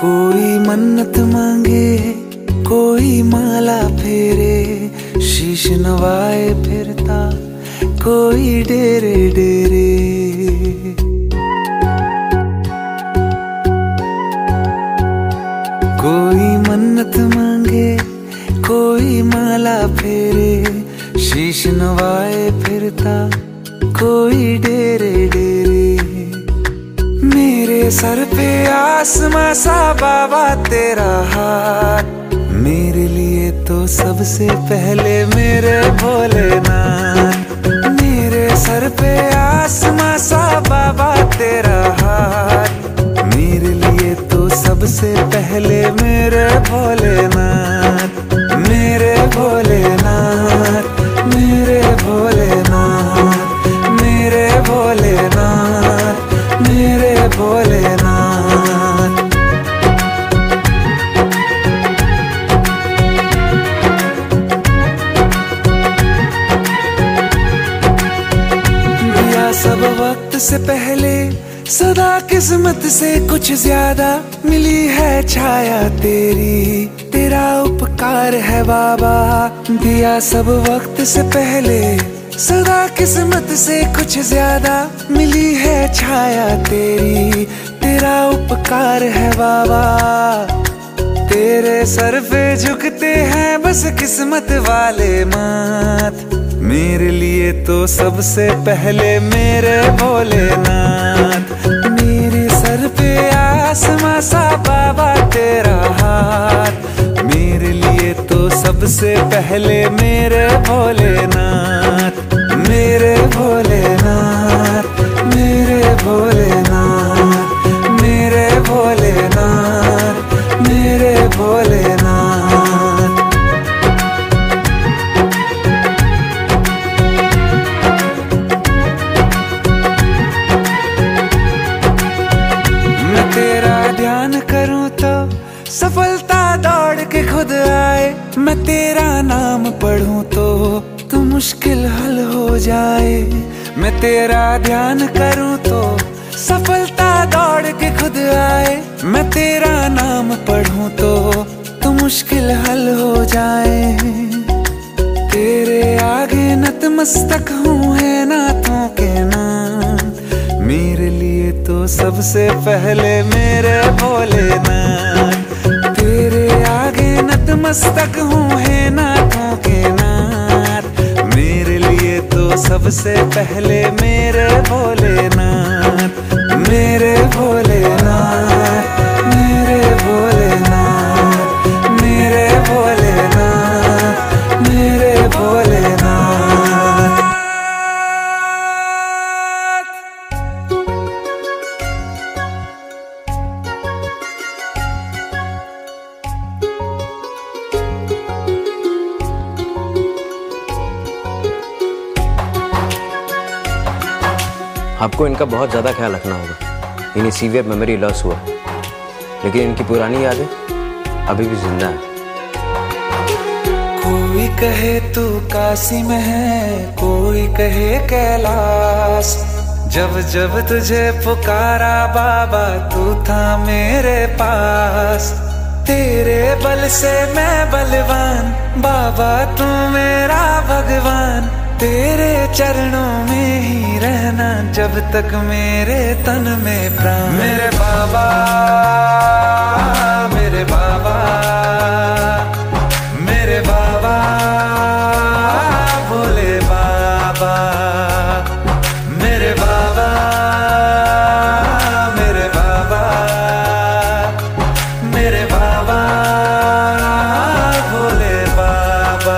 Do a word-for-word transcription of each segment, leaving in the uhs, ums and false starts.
कोई मन्नत मांगे, कोई माला फेरे, शीश नवाए फिरता कोई डेरे डेरे। कोई मन्नत मांगे, कोई माला फेरे, शीश नवाए फिरता कोई डेरे डेरे। मेरे सर पे आसमां सा बाबा तेरा हाथ, मेरे लिए तो सबसे पहले मेरे भोलेनाथ। मेरे सर पे आसमां सा बाबा तेरा हाथ, मेरे लिए तो सबसे पहले मेरे भोलेनाथ। मेरे भोलेनाथ, मेरे भोलेनाथ, मेरे भोलेनाथ, मेरे भोलेनाथ। दिया सब वक्त से पहले, सदा किस्मत से कुछ ज्यादा मिली है छाया तेरी, तेरा उपकार है बाबा। दिया सब वक्त से पहले, सदा किस्मत से कुछ ज्यादा मिली है छाया तेरी, तेरा उपकार है बाबा। तेरे सर पे झुकते हैं बस किस्मत वाले माथ, मेरे लिए तो सबसे पहले मेरे भोलेनाथ। मेरे सर पे आसमां सा बाबा तेरा हाथ, मेरे लिए तो सबसे पहले मेरे भोलेनाथ। मेरे भोलेनाथ, मेरे भोलेनाथ, मेरे भोलेनाथ, मेरे भोलेनाथ। मैं तेरा ध्यान करूं तो सफलता दौड़ के खुद आए, मैं तेरा नाम पढ़ूं तो तो मुश्किल हल हो जाए। मैं तेरा ध्यान करूं तो सफलता दौड़ के खुद आए, मैं तेरा नाम पढ़ूं तो तो मुश्किल हल हो जाए। तेरे आगे नतमस्तक हूँ है नाथों के नाम, मेरे लिए तो सबसे पहले मेरे भोलेनाथ। तेरे आगे नतमस्तक हूँ है नाथों के नाथ, मेरे लिए तो सबसे पहले मेरे भोलेनाथ। मेरे भोलेनाथ, मेरे भोलेनाथ, मेरे भोलेनाथ, मेरे भोलेनाथ। आपको इनका बहुत ज़्यादा ख्याल रखना होगा। इन्हें सीवियर मेमोरी लॉस हुआ, लेकिन इनकी पुरानी यादें अभी भी जिंदा हैं। कोई कहे तू काशी में है, कोई कहे कैलाश, जब जब तुझे पुकारा बाबा तू था मेरे पास। तेरे बल से मैं बलवान बाबा तू मेरा भगवान, तेरे चरणों में ही रहना जब तक मेरे तन में प्राण। मेरे बाबा, मेरे बाबा, मेरे बाबा भोले बाबा। मेरे बाबा, मेरे बाबा, मेरे बाबा भोले बाबा।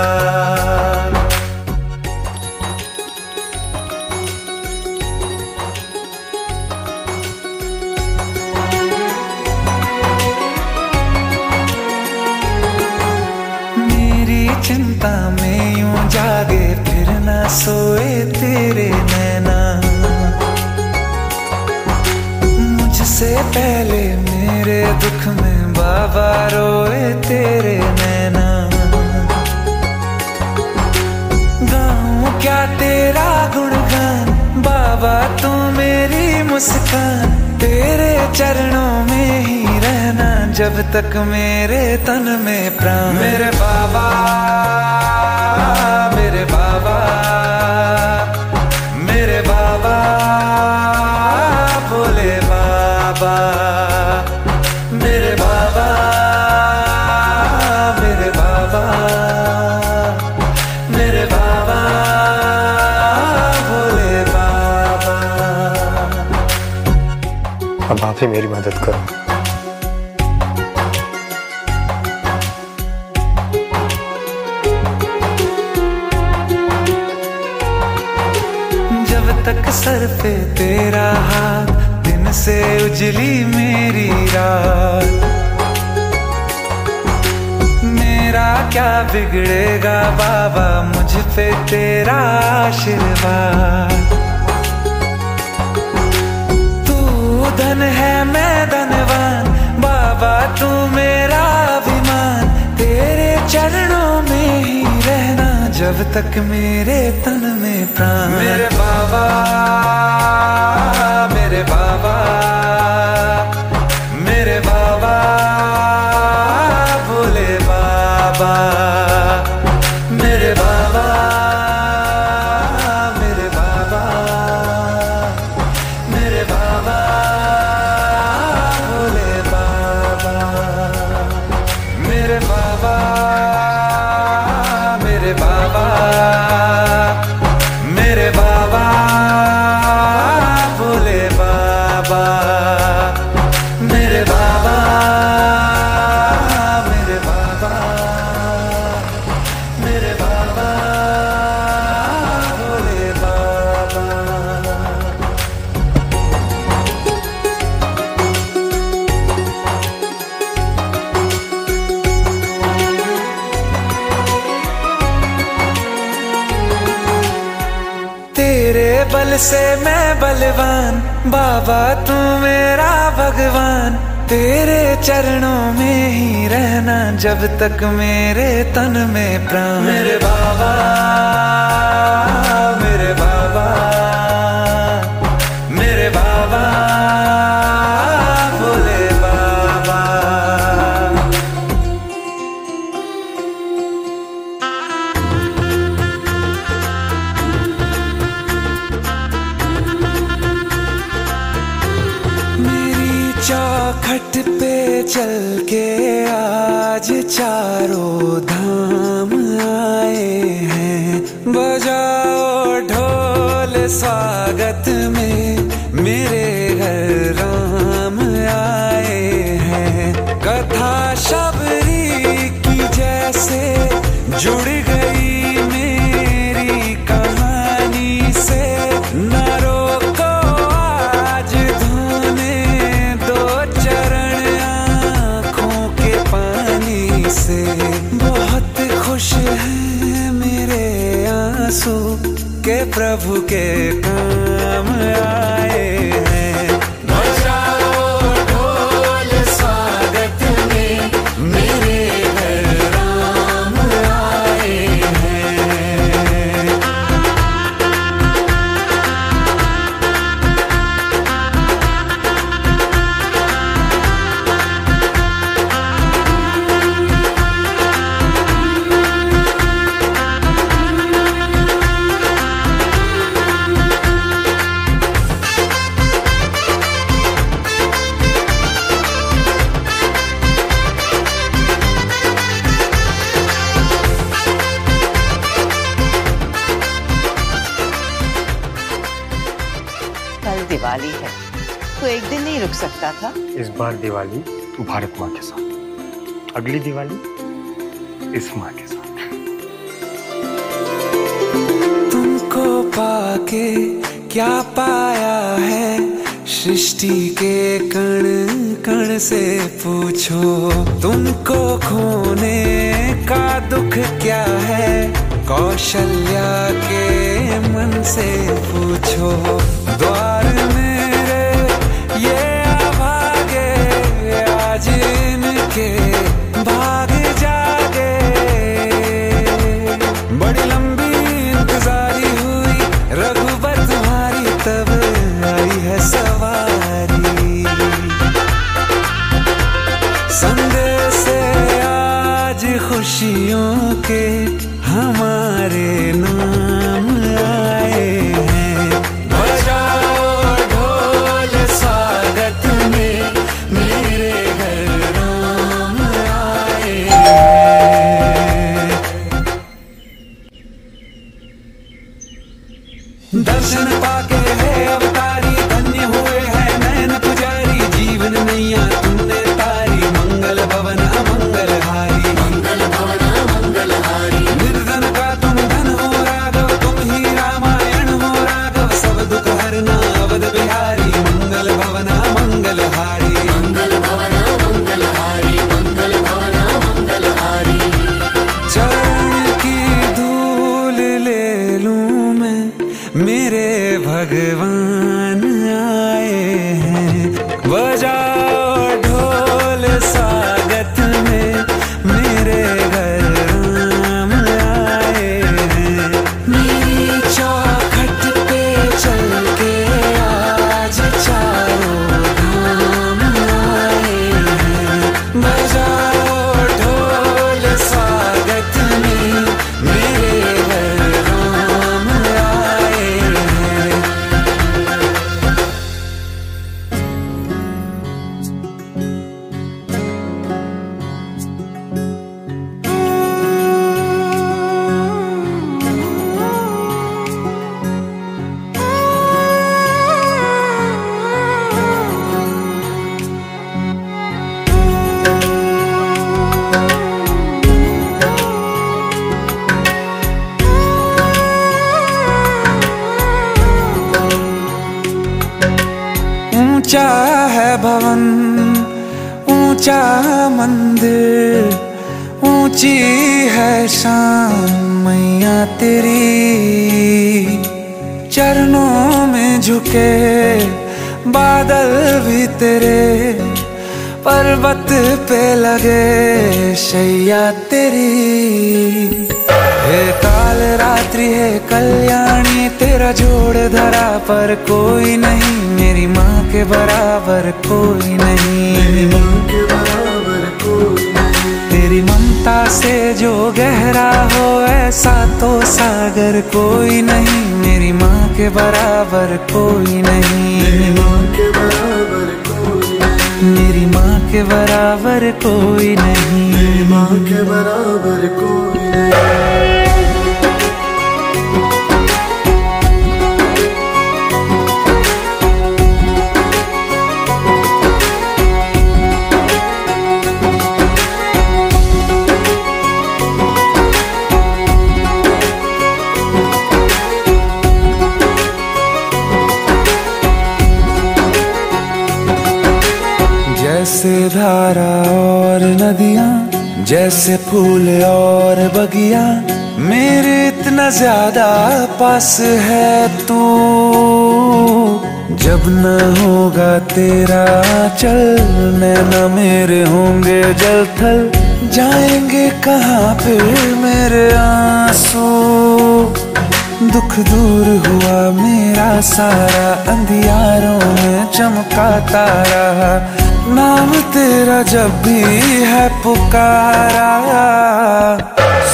चिंता में यूं जागे फिर ना सोए तेरे नैना, मुझसे पहले मेरे दुख में बाबा रोए तेरे नैना। उसका तेरे चरणों में ही रहना जब तक मेरे तन में प्राण। मेरे बाबा मेरे बाबा मेरे बाबा भोले बाबा मेरे बाबा मेरे बाबा मेरे बाबा भोले बाबा। अब आप ही मेरी मदद करो। तक सर पे तेरा हाथ, दिन से उजली मेरी रात। मेरा क्या बिगड़ेगा बाबा, मुझ पे तेरा आशीर्वाद। तू धन है मैं धनवान बाबा, तू मेरा अभिमान। तेरे चरणों में ही रहना जब तक मेरे तन में प्राण। मेरे बाबा मेरे बाबा मेरे बाबा भोले बाबा मेरे बाबा मेरे बाबा मेरे बाबा भोले बाबा मेरे बाबा मेरे बाबा मेरे बाबा भोले बाबा मेरे बाबा मेरे बाबा मेरे बाबा भोले बाबा। तेरे बल से मैं बलवान बाबा, तू मेरा भगवान। तेरे चरणों में ही रहना जब तक मेरे तन में प्राण। मेरे बाबा मेरे बाबा मेरे बाबा भोले बाबा। चौखट पे चल के आज चारों धाम आए हैं। बजाओ ढोल स्वागत में, मेरे घर राम आए हैं। कथा शबरी की जैसे जुड़ गई मेरी कहानी से। न रोको आज धुने, बहुत खुश है मेरे आंसू के प्रभु के काम आए हैं। बजाओ ढोल स्वागत में, मेरे घर राम आए हैं। दिवाली है तो एक दिन नहीं रुक सकता था। इस बार दिवाली भारत माँ के साथ, अगली दिवाली इस माँ के साथ। तुमको पाके क्या पाया है, सृष्टि के कण कण से पूछो। तुमको खोने का दुख क्या है, कौशल्या के मन से पूछो। द्वार मेरे ये भागे आज इनके भाग जागे। बड़ी लंबी इंतजारी हुई रघुबर तुम्हारी, तब आई है सवारी। दर्शन पाके है अवतारी, धन्य हुए है नैन पुजारी, जीवन नैया तुमने तारी, मंगल भवन अमंगल हारी, मंगल भवन अमंगल हारी, निर्धन का तुम धन हो राघव, तुम ही रामायण हो राघव, सब दुख हरना अवध बिहारी, मंगल भवन अमंगल हारी, मंगल भवन अमंगल हारी, मंगल भवन अमंगल हारी। चरण की धूल ले लूं मैं, मेरे भगवान आए हैं, बजाओ ढोल स्वागत में, मेरे घर राम आए हैं। मेरी चौखट पे चल के आज चारों धाम आए हैं, बजाओ ढोल स्वागत में, मेरे घर राम आए हैं। ऊंचा है भवन ऊंचा मंदिर, ऊंची है शान मैया तेरी, चरणों में झुके बादल भी तेरे, पर्वत पे लगे शैया तेरी। हे काल रात्रि है कल्याणी, तेरा जोड़ धरा पर कोई नहीं, मेरी माँ के बराबर कोई नहीं, मेरी माँ के बराबर कोई नहीं। तेरी ममता से जो गहरा हो, ऐसा तो सागर कोई नहीं, मेरी माँ के बराबर कोई नहीं, मेरी माँ के बराबर कोई नहीं, मेरी माँ के बराबर कोई नहीं, मेरी माँ के बराबर कोई नहीं। जैसे धारा और नदियाँ, जैसे फूल और बगिया, मेरे इतना ज्यादा पास है तू, जब न होगा तेरा चल, नैना मेरे होंगे जल थल, जाएंगे कहाँ पे मेरे आंसू। दुख दूर हुआ मेरा सारा, अंधियारों में चमका तारा, नाम तेरा जब भी है पुकारा,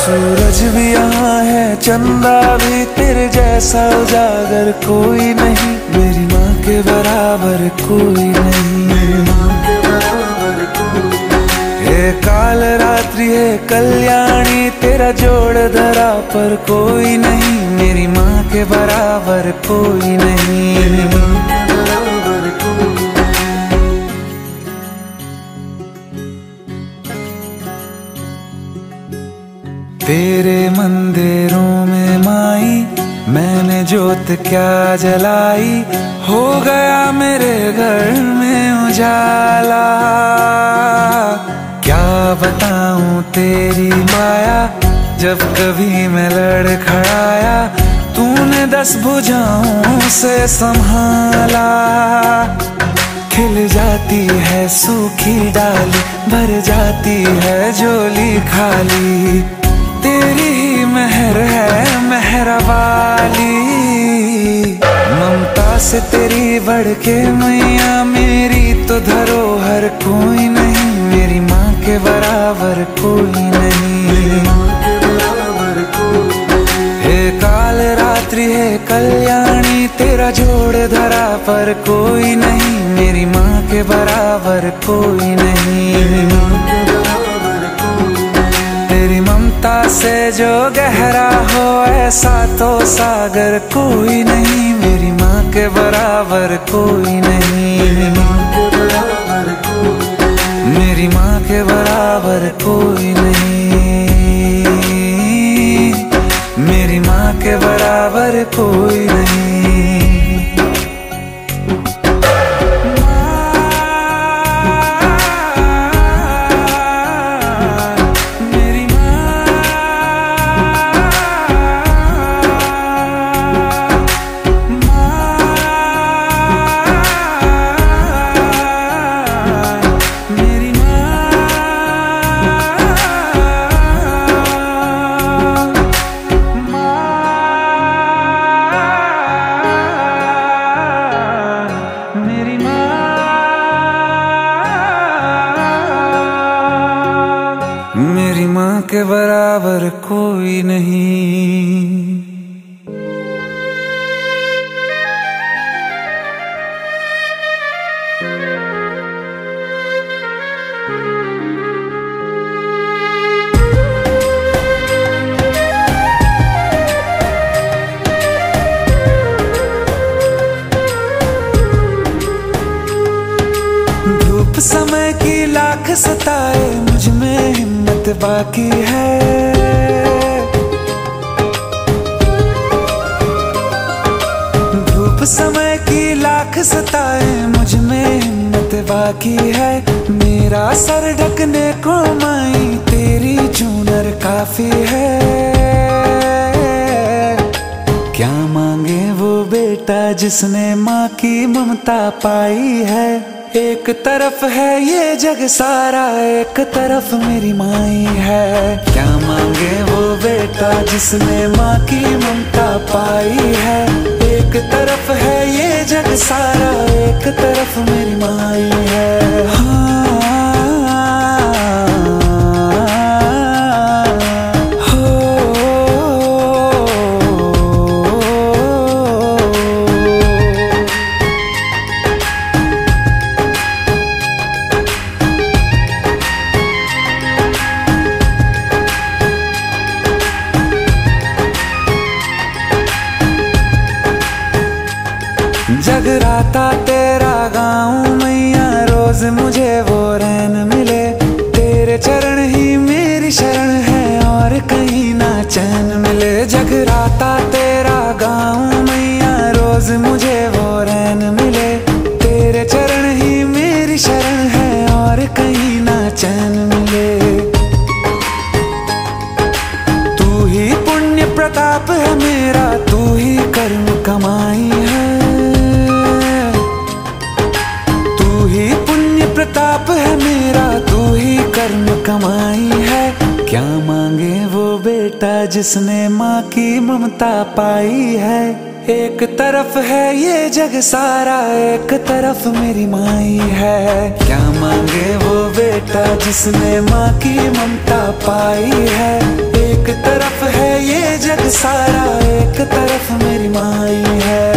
सूरज भी यहाँ है चंदा भी, तेरे जैसा उजागर कोई नहीं, मेरी माँ के बराबर कोई नहीं, मेरी माँ के बराबर कोई नहीं। हे काल रात्रि है कल्याणी, तेरा जोड़ धरा पर कोई नहीं, मेरी माँ के बराबर कोई नहीं, मेरी माँ के बराबर कोई नहीं। तेरे मंदिरों में माई मैंने ज्योत क्या जलाई, हो गया मेरे घर में उजाला, क्या बताऊं तेरी माया, जब कभी मैं लड़खड़ाया, तूने दस भुजाओं से संभाला। खिल जाती है सूखी डाली, भर जाती है झोली खाली, तेरी ही मेहर है मेहर वाली, ममता से तेरी बढ़ के मैया, मेरी तो धरोहर कोई नहीं, मेरी माँ के बराबर कोई नहीं, मेरी माँ के बराबर कोई नहीं। हे काल रात्रि है कल्याणी, तेरा जोड़ धरा पर कोई नहीं, मेरी माँ के बराबर कोई नहीं, मेरी माँ के बराबर कोई नहीं। तेरी ममता से जो गहरा हो ऐसा तो सागर कोई नहीं, मेरी माँ के बराबर कोई नहीं, मेरी माँ के बराबर कोई नहीं, मेरी माँ के बराबर कोई नहीं। मेरी माँ के बराबर कोई नहीं। धूप समय की लाख सताए, मुझ में हिम्मत बाकी है। धूप समय की लाख सताए, मुझ में हिम्मत बाकी है। मेरा सर ढकने को माई तेरी चूनर काफी है। क्या मांगे वो बेटा जिसने माँ की ममता पाई है। एक तरफ है ये जग सारा, एक तरफ मेरी माई है। क्या मांगे वो बेटा जिसने माँ की ममता पाई है। एक तरफ है ये जग सारा, एक तरफ मेरी माई है। जगराता तेरा गाँव मैया, रोज मुझे वो रैन मिले। तेरे चरण ही मेरी शरण है, और कहीं ना चैन मिले। जगराता तेरा गाँव मैया, रोज मुझे वो रैन मिले। तेरे चरण ही मेरी शरण है, और कहीं ना चैन मिले। तू ही पुण्य प्रताप है मेरा, तू ही कर्म कमाई है। प्रताप है मेरा, तू ही कर्म कमाई है। क्या मांगे वो बेटा जिसने माँ की ममता पाई है। एक तरफ है ये जग सारा, एक तरफ मेरी माई है। क्या मांगे वो बेटा जिसने माँ की ममता पाई है। एक तरफ है ये जग सारा, एक तरफ मेरी माई है।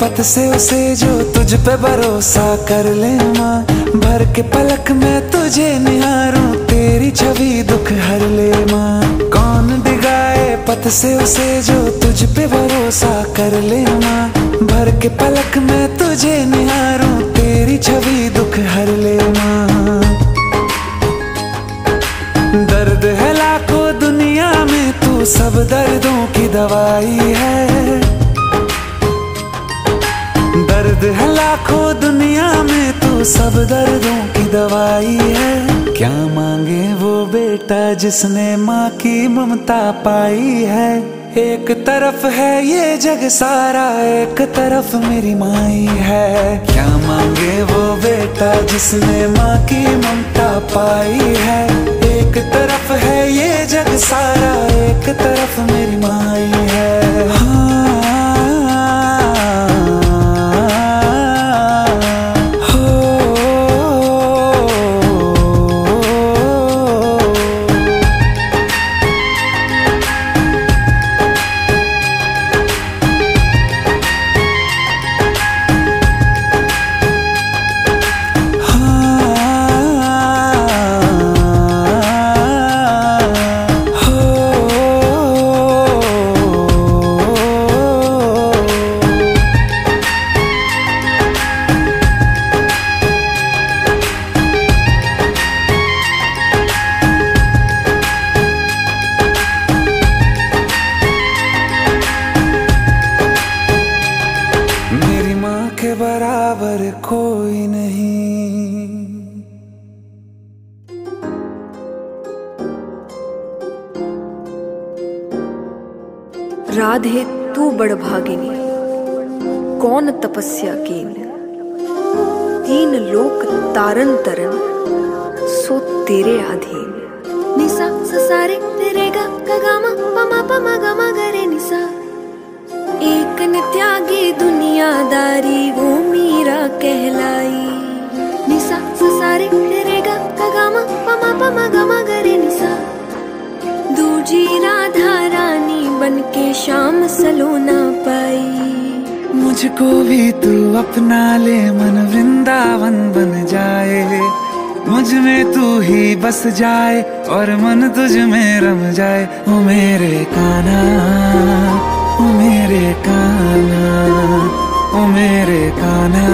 पथ से उसे जो तुझ पे भरोसा कर ले माँ, भर के पलक में तुझे निहारूं, तेरी छवि दुख हर ले माँ। कौन दिगाए पथ से उसे जो तुझ पे भरोसा कर ले माँ, भर के पलक में तुझे निहारूं, तेरी छवि दुख हर ले माँ। दर्द है लाखों दुनिया में, तू सब दर्दों की दवाई है। दर्द है लाखों दुनिया में, तू सब दर्दों की दवाई है। क्या मांगे वो बेटा जिसने माँ की ममता पाई है। एक तरफ है ये जग सारा, एक तरफ मेरी माई है। क्या मांगे वो बेटा जिसने माँ की ममता पाई है। एक तरफ है ये जग सारा, एक तरफ मेरी माई है। हाँ। नहीं। राधे तू बड़भागिनी कौन तपस्या कीन, तीन लोक तारन तरन सो तेरे अधीन। निसा ससारे तेरे गा गामा पमा पमा गामा गरे निसा, एक न त्यागी दुनियादारी वो मीरा कहलाई। निसा ससारे तेरे गा गामा पमा पमा गामा गरे निसा, दूजी राधा रानी बनके शाम सलोना पाई। मुझको भी तू अपना ले मन वृंदावन बन जाए, मुझ में तू ही बस जाए और मन तुझ में रम जाए। ओ मेरे कान्हा, ओ मेरे कान्हा, ओ मेरे कान्हा,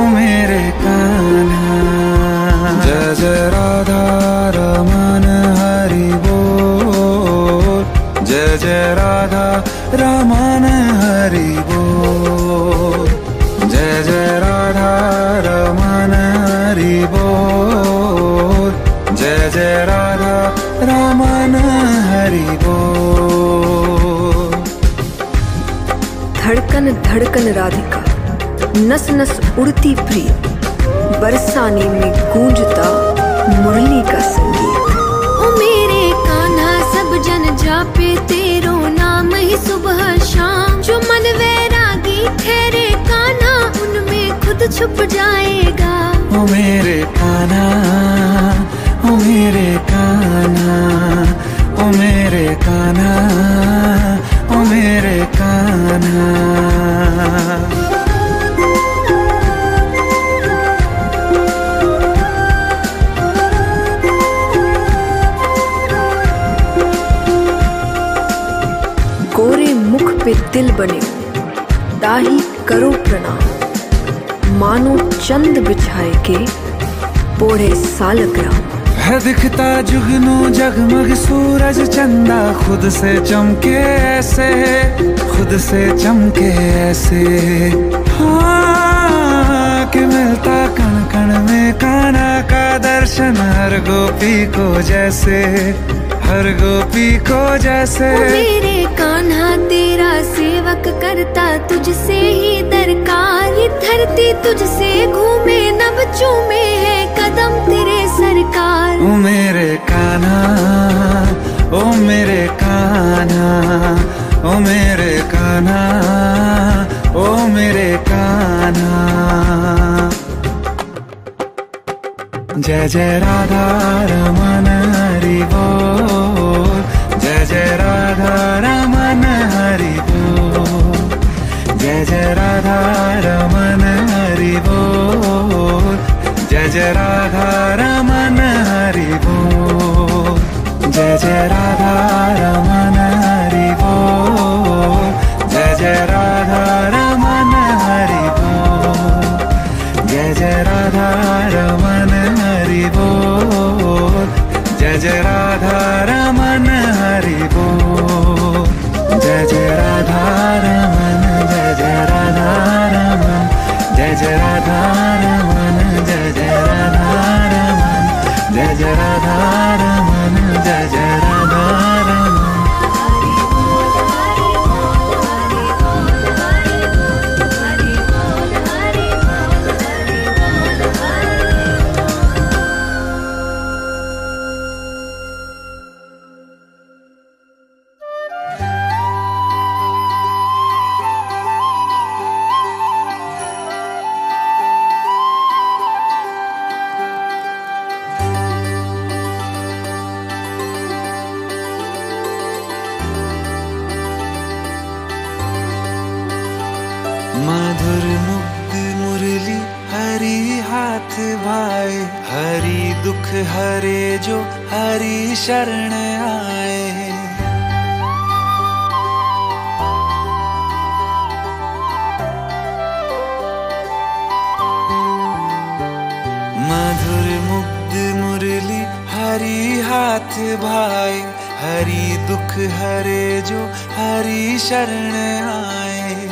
ओ मेरे कान्हा। जय जय राधा रमन हरि बोल, जय जय राधा रमन हरि बोल, जय जय राधा रमन हरि बोल, जय जय राधा रमन हरि बोल। धड़कन धड़कन राधिका नस नस उड़ती प्रीत, बरसाने में गूंजता मुरली का संगीत। ओ मेरे कान्हा सब जन जापे तेरो नाम ही सुबह शाम, जो मन वैरागी ठहरे कान्हा उनमें खुद छुप जाएगा। ओ मेरे कान्हा, ओ मेरे कान्हा, ओ मेरे कान्हा, ओ मेरे कान्हा। पे दिल बने दाही करो प्रणाम, मानो चंद बिछाए के पोढ़े सालक राम। है दिखता जुगनू जगमग सूरज चंदा, खुद से चमके ऐसे, खुद से चमके ऐसे। हाँ कि मिलता कण कण में कान्हा का दर्शन, हर गोपी को जैसे, हर गोपी को जैसे। ओ मेरे कान्हा तेरा सेवक करता तुझसे ही दरकार, ये धरती तुझसे घूमे नब चूमे है कदम तेरे सरकार। ओ मेरे कान्हा, ओ मेरे कान्हा, ओ मेरे कान्हा, ओ मेरे कान्हा। जय जय राधा रमन हरि बोल, जय जय राधा रमन हरि बोल, जय जय राधा रमन हरि बोल, जय जय राधा रमन हरि बोल, जय जय राधा रमन हरि बोल, जय जय राधा रमन हरि बोल, जय जय राधा रमन हरि बोल, जय जय राधा रमन हरि बोल, जय जय राधा रमन, जय जय राधा रमन, जय जय राधा रमन, जय जय राधा रमन, जय जय राधा रमन, जय जय राधा रमन। शरण आए मधुर मुग्ध मुरली हरि हाथ भाए, हरि दुख हरे जो हरि शरण आए।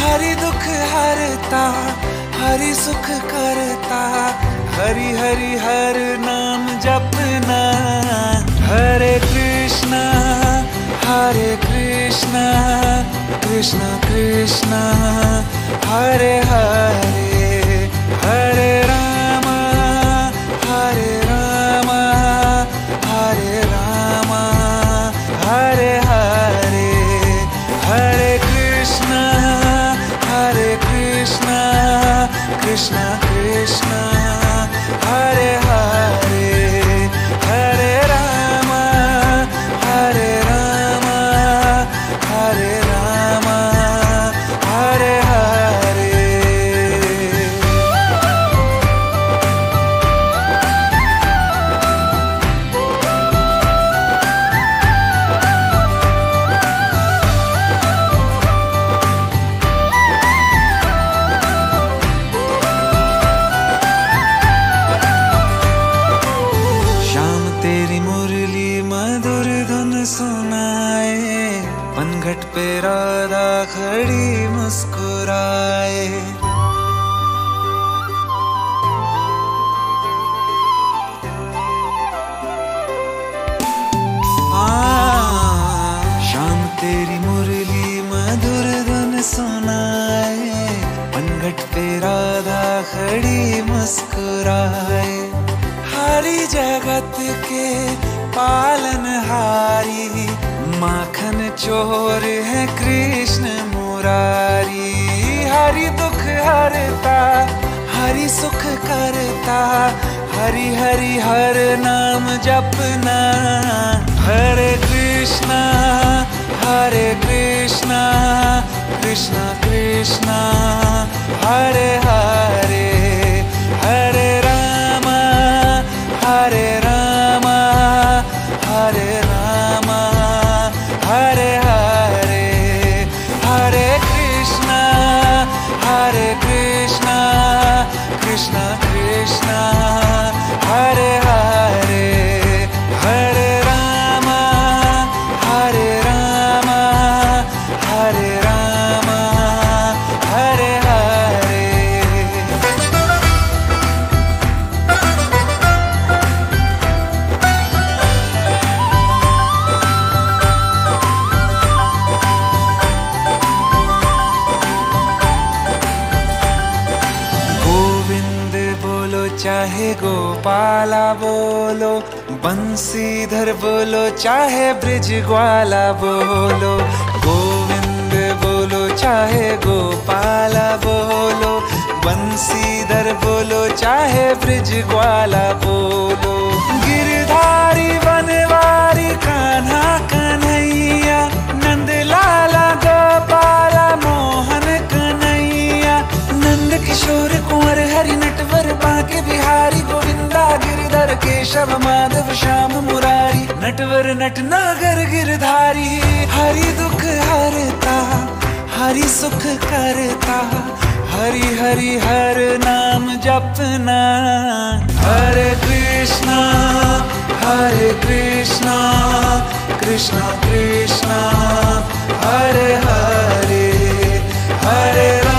हरि दुख हरता हरि सुख करता, हरि हरि हर नाम जपना। हरे कृष्णा हरे कृष्णा कृष्णा कृष्णा हरे हरे, हरे रामा हरे रामा हरे रामा हरे हरे। हरे कृष्णा हरे कृष्णा कृष्णा कृष्णा हरे हरे, हरे रामा हरे रामा हरे रामा हरे हरे। पनघट पे राधा खड़ी मुस्कुराए, शाम तेरी मुरली मधुर धुन सुनाए। पनघट पे राधा खड़ी मुस्कुराए। हरी जगत के पालनहारी, माखन चोर है कृष्ण मुरारी। हरि दुख हरता, हरि सुख करता, हरि हरि हर नाम जपना। हरे कृष्णा हरे कृष्णा कृष्णा कृष्णा हरे हरे, हरे रामा हरे रामा हरे रामा हरे हरे। हरे कृष्णा हरे कृष्णा कृष्णा कृष्णा हरे हरे, हरे रामा हरे रामा हरे रामा हरे हरे। चाहे गोपाला बोलो, बंसीधर बोलो, चाहे ब्रिजग्वाला बोलो। गोविंद बोलो चाहे गोपाला बोलो, बंसीधर बोलो, चाहे ब्रिजग्वाला बोलो। गिरधारी बनवारी कान्हा कन्हैया, नंदलाला गोपाला मोहन कन्हैया। नंद किशोर कुंवर हरि नटवर बांके बिहारी, गोविंदा गिरधर केशव माधव श्याम मुरारी। नटवर नटनागर गिरधारी। हरि दुख हरता, हरि सुख करता, हरि हरि हर नाम जपना। हरे कृष्णा हरे कृष्णा कृष्णा कृष्णा हरे हरे, हरे राम